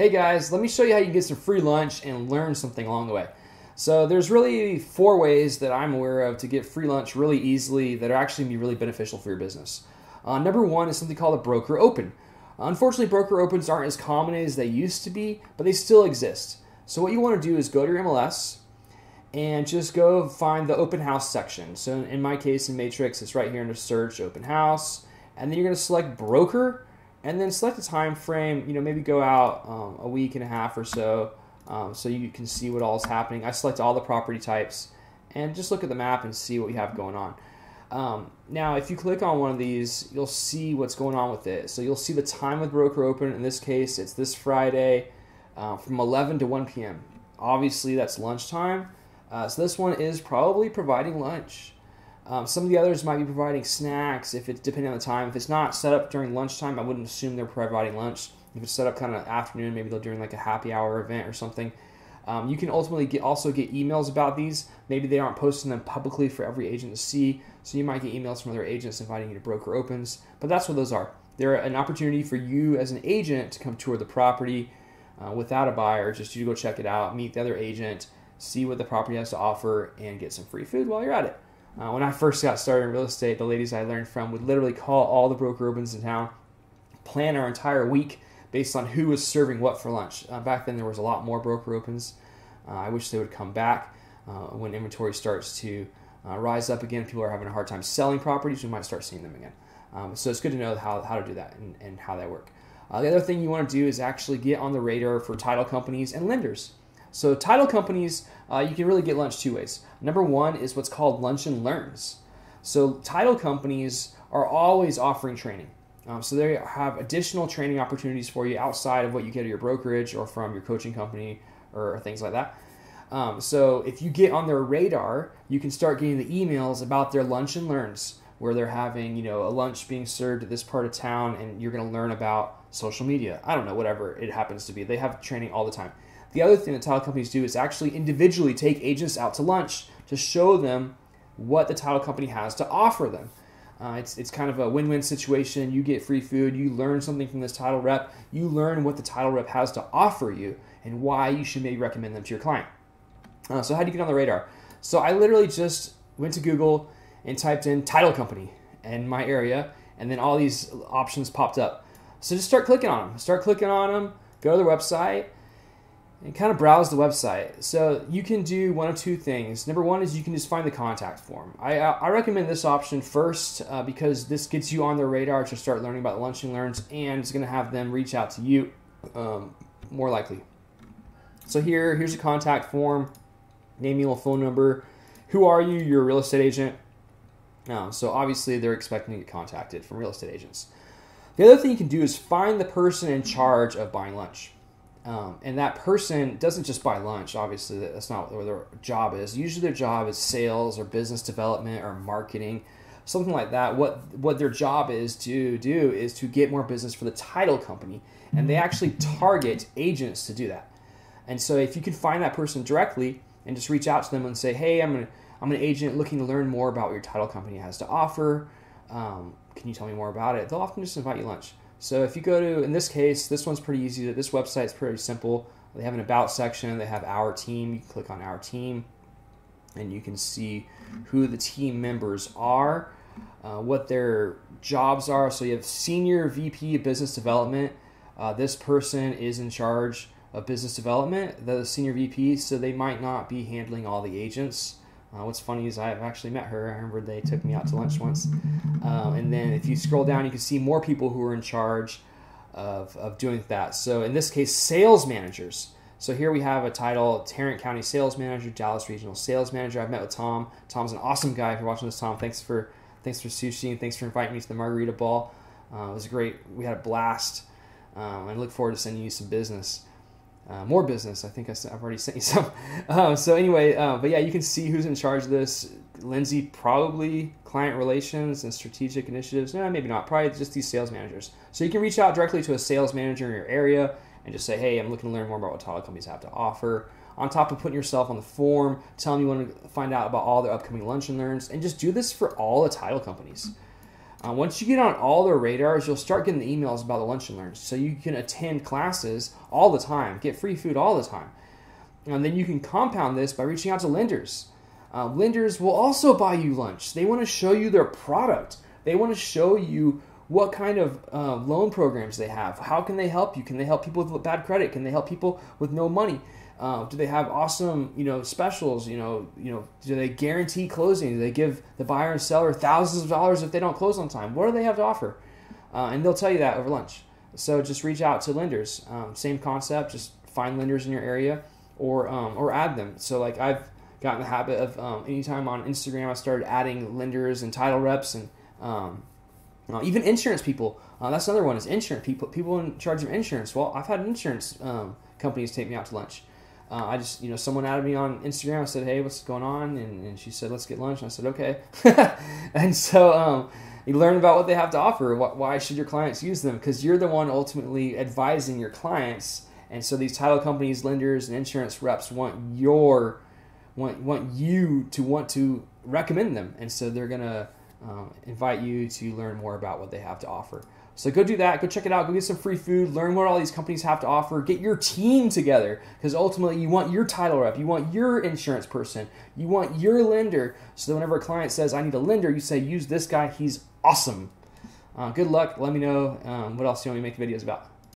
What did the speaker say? hey guys, let me show you how you can get some free lunch and learn something along the way. So there's really 4 ways that I'm aware of to get free lunch really easily that are actually going to be really beneficial for your business. Number 1 is something called a broker open. Unfortunately, broker opens aren't as common as they used to be, but they still exist. So what you want to do is go to your MLS and just go find the open house section. So in my case, in Matrix, it's right here under search, open house, and then you're going to select broker and then select a time frame. You know, maybe go out a week and a half or so, so you can see what all is happening. I select all the property types and just look at the map and see what we have going on. Now, if you click on one of these, you'll see what's going on with it. So you'll see the time with broker open. In this case, it's this Friday from 11 to 1 p.m. Obviously, that's lunchtime. So this one is probably providing lunch. Some of the others might be providing snacks, if it's depending on the time. If it's not set up during lunchtime, I wouldn't assume they're providing lunch. If it's set up kind of afternoon, maybe they're doing like a happy hour event or something. You can ultimately also get emails about these. Maybe they aren't posting them publicly for every agent to see, so you might get emails from other agents inviting you to broker opens. But that's what those are. They're an opportunity for you as an agent to come tour the property without a buyer, just you to go check it out, meet the other agent, see what the property has to offer, and get some free food while you're at it. When I first got started in real estate, the ladies I learned from would literally call all the broker opens in town, plan our entire week based on who was serving what for lunch. Back then there was a lot more broker opens. I wish they would come back when inventory starts to rise up again. People are having a hard time selling properties. We might start seeing them again. So it's good to know how to do that and how they work. The other thing you want to do is actually get on the radar for title companies and lenders. So title companies, you can really get lunch 2 ways. Number 1 is what's called lunch and learns. So title companies are always offering training. So they have additional training opportunities for you outside of what you get at your brokerage or from your coaching company or things like that. So if you get on their radar, you can start getting the emails about their lunch and learns, where they're having, you know, a lunch being served at this part of town, and you're going to learn about social media. I don't know, whatever it happens to be. They have training all the time. The other thing that title companies do is actually individually take agents out to lunch to show them what the title company has to offer them. It's kind of a win-win situation. You get free food. You learn something from this title rep. You learn what the title rep has to offer you and why you should maybe recommend them to your client. So how do you get on the radar? So I literally just went to Google and typed in title company in my area, and then all these options popped up. So just start clicking on them. Go to their website, and kind of browse the website. So you can do one of 2 things. Number 1 is you can just find the contact form. I recommend this option first because this gets you on their radar to start learning about lunch and learns, and it's going to have them reach out to you more likely. So here's a contact form, name, email, phone number. Who are you? You're a real estate agent. So obviously they're expecting to get contacted from real estate agents. The other thing you can do is find the person in charge of buying lunch. And that person doesn't just buy lunch, obviously. That's not what their job is. Usually their job is sales or business development or marketing, something like that. What their job is to do is to get more business for the title company, and they actually target agents to do that. And so if you can find that person directly and just reach out to them and say, hey, I'm an agent looking to learn more about what your title company has to offer. Can you tell me more about it? They'll often just invite you lunch. So if you go to, in this case, this one's pretty easy. This website's pretty simple. They have an about section. They have our team. You can click on our team, and you can see who the team members are, what their jobs are. So you have senior VP of business development. This person is in charge of business development, the senior VP, so they might not be handling all the agents. What's funny is I've actually met her. I remember they took me out to lunch once. And then if you scroll down, you can see more people who are in charge of doing that. So in this case, sales managers. So here we have a title, Tarrant County Sales Manager, Dallas Regional Sales Manager. I've met with Tom. Tom's an awesome guy. If you're watching this, Tom, thanks for sushi and thanks for inviting me to the Margarita Ball. It was great. We had a blast. I look forward to sending you some business. More business. I think I've already sent you some. So anyway, but yeah, you can see who's in charge of this. Lindsay, probably client relations and strategic initiatives. No, maybe not. Probably just these sales managers. So you can reach out directly to a sales manager in your area and just say, hey, I'm looking to learn more about what title companies have to offer. On top of putting yourself on the form, tell them you want to find out about all their upcoming lunch and learns, and just do this for all the title companies. Once you get on all their radars, you'll start getting the emails about the lunch and learns. So you can attend classes all the time, get free food all the time. And then you can compound this by reaching out to lenders. Lenders will also buy you lunch. They want to show you their product. They want to show you what kind of loan programs they have. How can they help you? Can they help people with bad credit? Can they help people with no money? Do they have awesome, specials? Do they guarantee closing? Do they give the buyer and seller thousands of dollars if they don't close on time? What do they have to offer? And they'll tell you that over lunch. So just reach out to lenders. Same concept. Just find lenders in your area, or add them. So like I've gotten the habit of anytime on Instagram, I started adding lenders and title reps and even insurance people. That's another one, is insurance people. People in charge of insurance. Well, I've had insurance companies take me out to lunch. I just, someone added me on Instagram. I said, hey, what's going on? And she said, let's get lunch. And I said, okay. And so you learn about what they have to offer. Why should your clients use them? Because you're the one ultimately advising your clients. And so these title companies, lenders, and insurance reps want you to want to recommend them. And so they're going to invite you to learn more about what they have to offer. So go do that. Go check it out. Go get some free food. Learn what all these companies have to offer. Get your team together, because ultimately you want your title rep. You want your insurance person. You want your lender. So that whenever a client says, I need a lender, you say, use this guy. He's awesome. Good luck. Let me know what else you want me to make videos about.